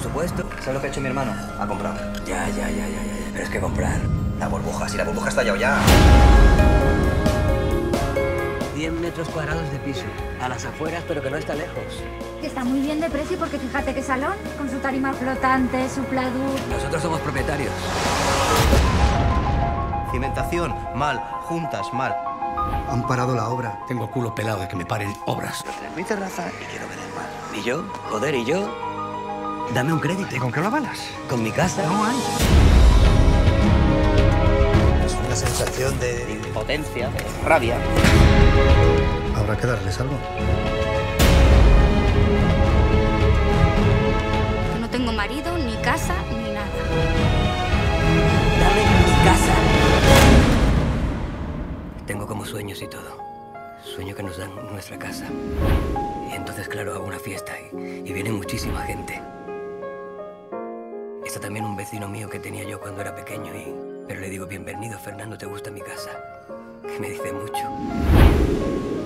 presupuesto. ¿Sabes lo que ha hecho mi hermano? Ha comprado. Ya. Pero es que comprar. La burbuja, si la burbuja ha estallado ya. 10 metros cuadrados de piso, a las afueras, pero que no está lejos. Está muy bien de precio porque fíjate qué salón, con su tarima flotante, su pladur. Nosotros somos propietarios. Cimentación, mal. Juntas, mal. Han parado la obra. Tengo culo pelado de que me paren obras. Lo tenés mi terraza y quiero ver el mar. ¿Y yo? Joder, ¿y yo? Dame un crédito. ¿Y con qué lo avalas? Con mi casa. No hay. Es una sensación de impotencia, de rabia. Habrá que darles algo. No tengo marido, ni casa, ni nada. Dame mi casa. Tengo como sueños y todo. Sueño que nos dan nuestra casa. Y entonces, claro, hago una fiesta y viene muchísima gente. Está también un vecino mío que tenía yo cuando era pequeño pero le digo, bienvenido, Fernando, ¿te gusta mi casa? Que me dice mucho.